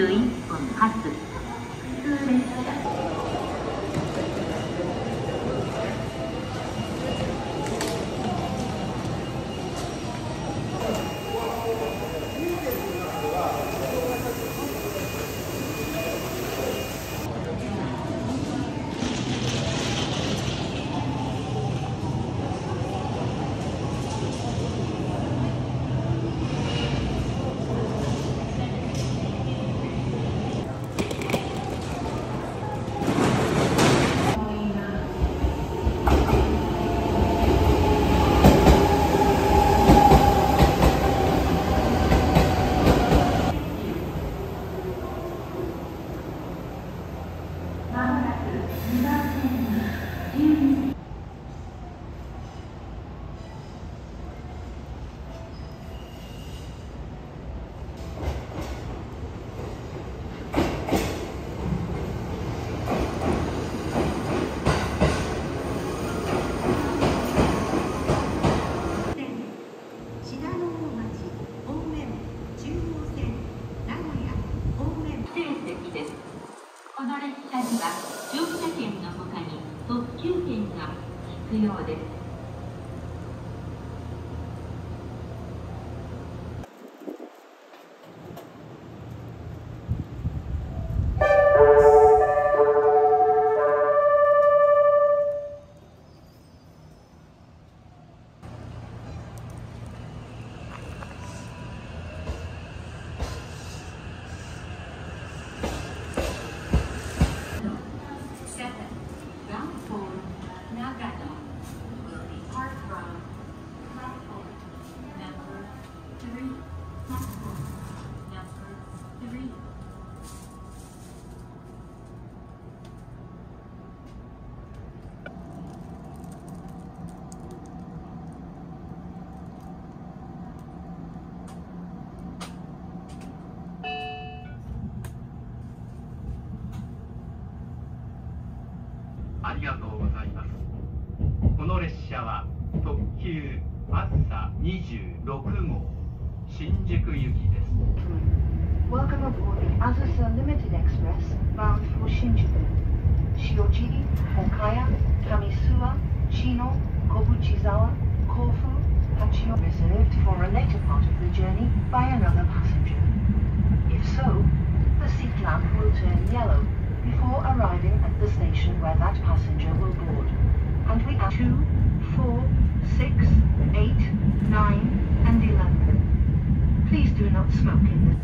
Hearing from Hatsu. Welcome aboard the Azusa Limited Express bound for Shinjuku, Shiojiri, Okaya, Kamisua, Chino, Kobuchizawa, Kofu, Hachioji reserved for a later part of the journey by another passenger. If so, the seat lamp will turn yellow before arriving at the station where that passenger will board. And we have 2, 4, 6, 8, 9, and 11. Please do not smoke in this.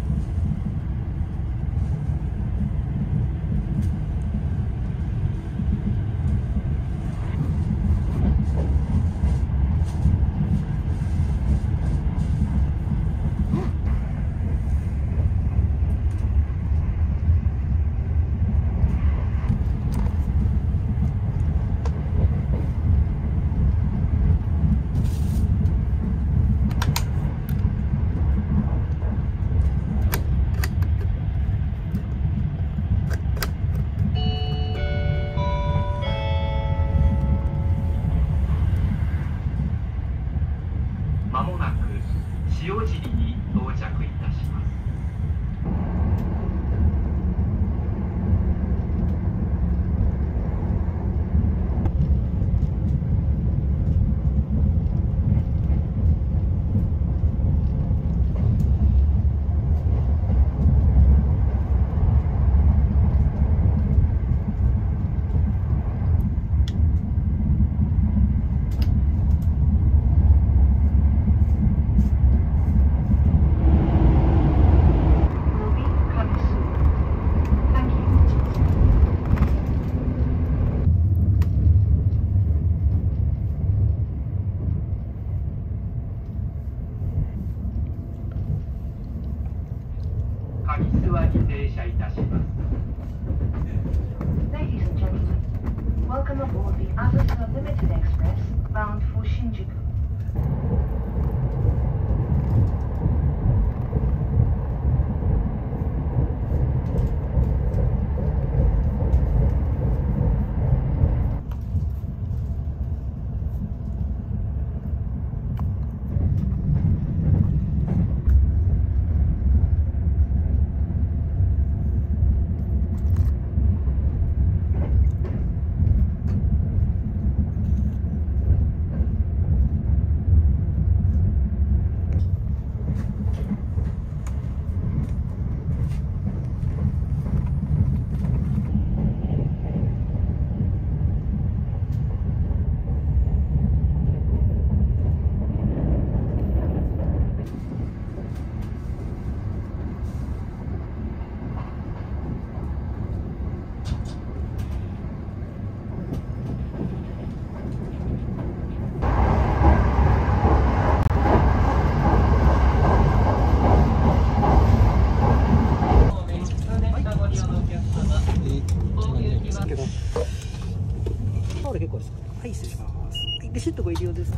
はい、失礼します。はい、ビシッとご入り用です。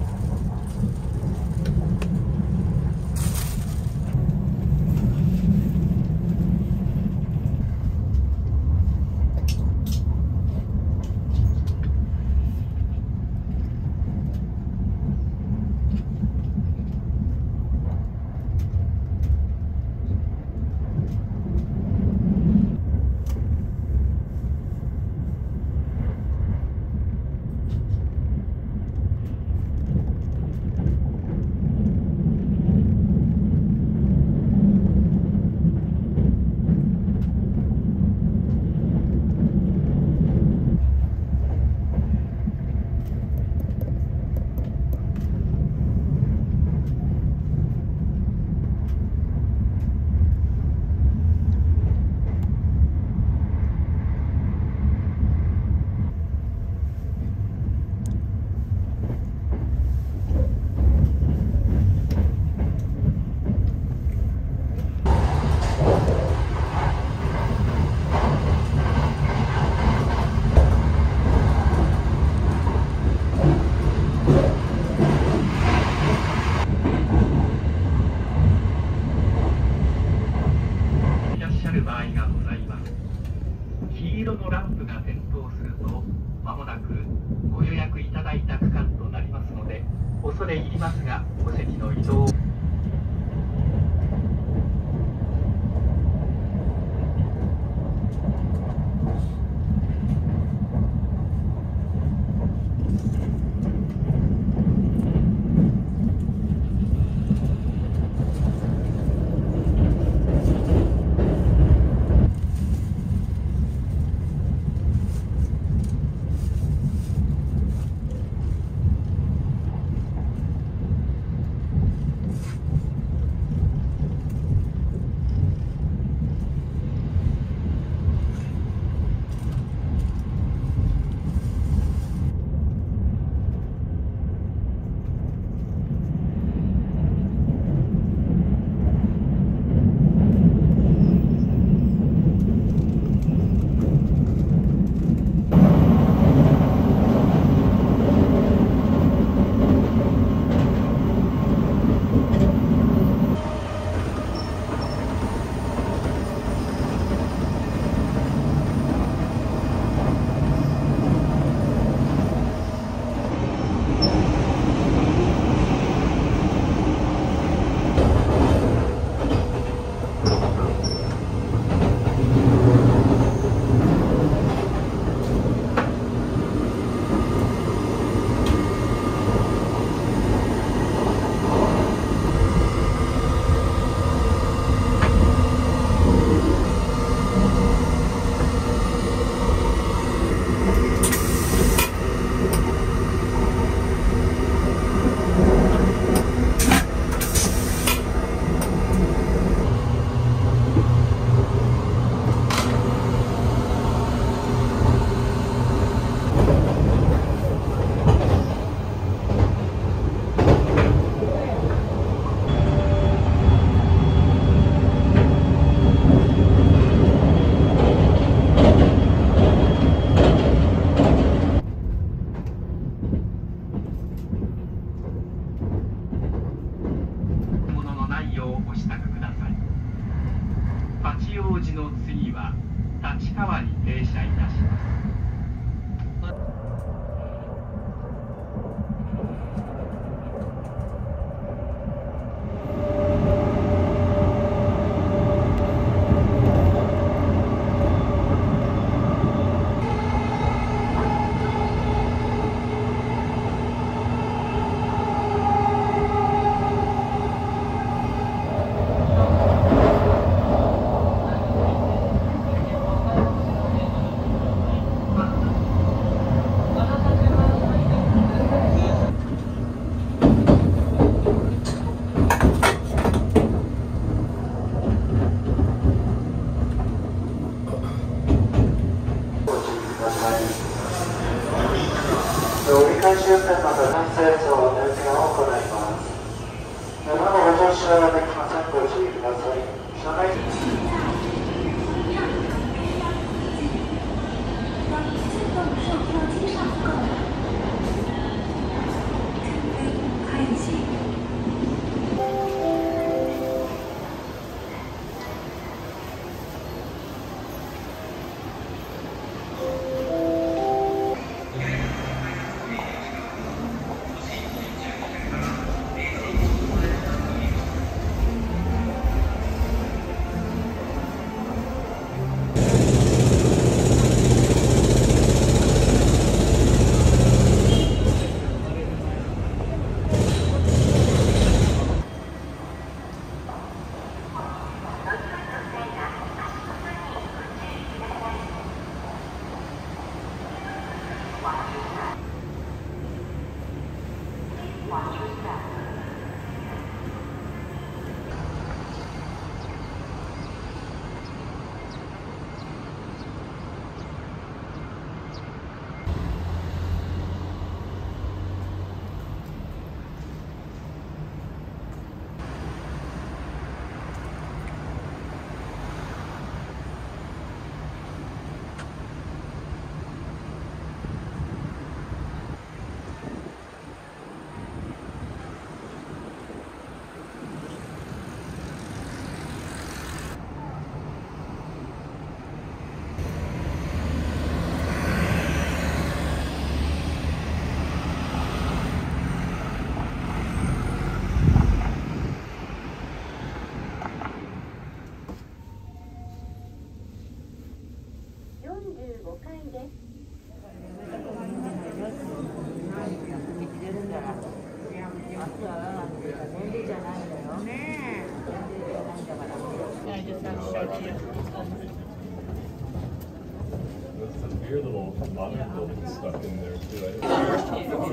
Stuck in there too. I don't know.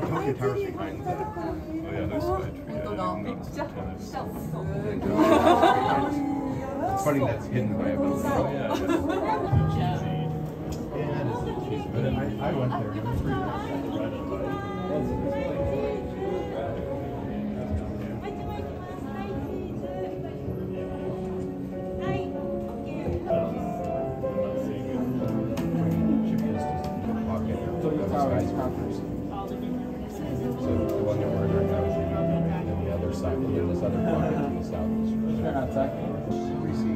Oh yeah, there's spiders. It's funny that's hidden by a building. Oh yeah. I went there. Side, the other side of the block, the south. They're not attacking.